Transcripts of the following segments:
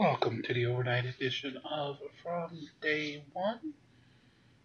Welcome to the overnight edition of From Day One.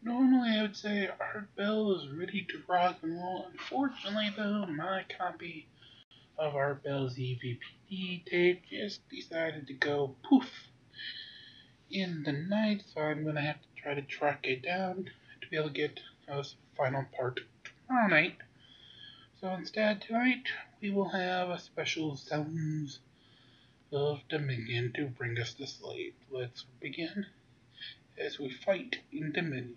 Normally I would say Art Bell is ready to rock and roll. Unfortunately though, my copy of Art Bell's EVPD tape just decided to go poof in the night, so I'm going to have to try to track it down to be able to get the final part tomorrow night. So instead tonight we will have a special Sounds of Dominion to bring us to sleep. Let's begin as we fight in Dominion.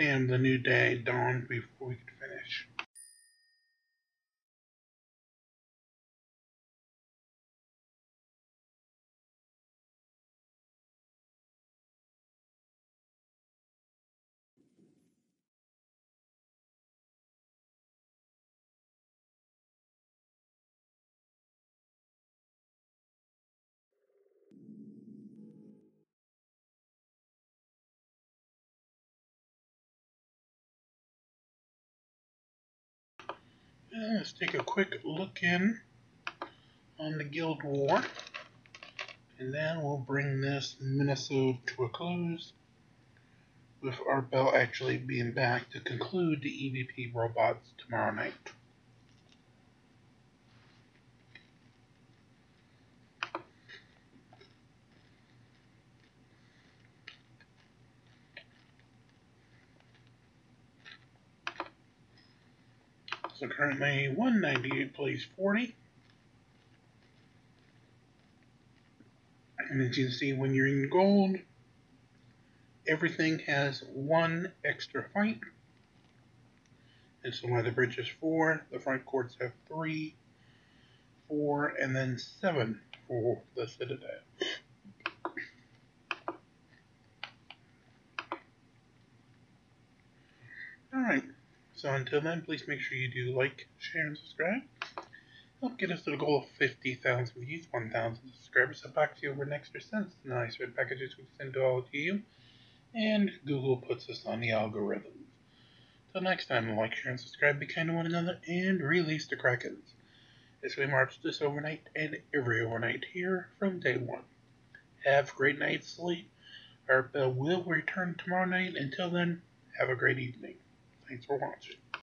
and the new day dawned before we could finish. Let's take a quick look in on the Guild War, and then we'll bring this minisode to a close, with Art Bell actually being back to conclude the EVP robots tomorrow night. So currently 198 plays 40. And as you can see, when you're in gold, everything has one extra fight. And so why the bridge is 4, the front courts have 3, 4, and then 7 for the citadel. Alright. So until then, please make sure you do like, share, and subscribe. Help get us to the goal of 50,000 views, 1,000 subscribers. I'll box you over an extra cents in nice red packages we send to all of you. And Google puts us on the algorithm. Till next time, like, share, and subscribe. Be kind to one another, and release the Krakens. As we march this overnight and every overnight here from day one. Have a great night's sleep. Art Bell will return tomorrow night. Until then, have a great evening. Thanks for watching.